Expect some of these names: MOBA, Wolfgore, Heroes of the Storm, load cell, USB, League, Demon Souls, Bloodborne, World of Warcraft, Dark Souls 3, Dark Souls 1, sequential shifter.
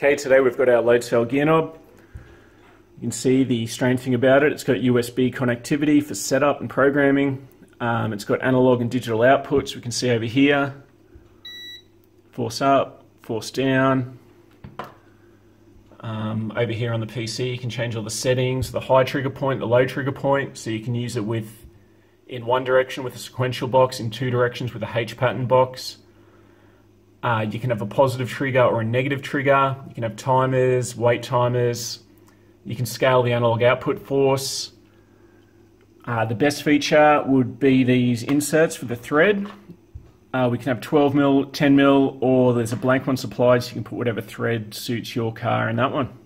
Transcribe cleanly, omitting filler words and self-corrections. Okay, today we've got our load cell gear knob. You can see the strange thing about it, it's got USB connectivity for setup and programming. It's got analog and digital outputs. We can see over here, force up, force down. Over here on the PC you can change all the settings, the high trigger point, the low trigger point, so you can use it in one direction with a sequential box, in two directions with a H pattern box. You can have a positive trigger or a negative trigger. You can have timers, wait timers. You can scale the analog output force. The best feature would be these inserts for the thread. We can have 12mm, 10mm, or there's a blank one supplied, so you can put whatever thread suits your car in that one.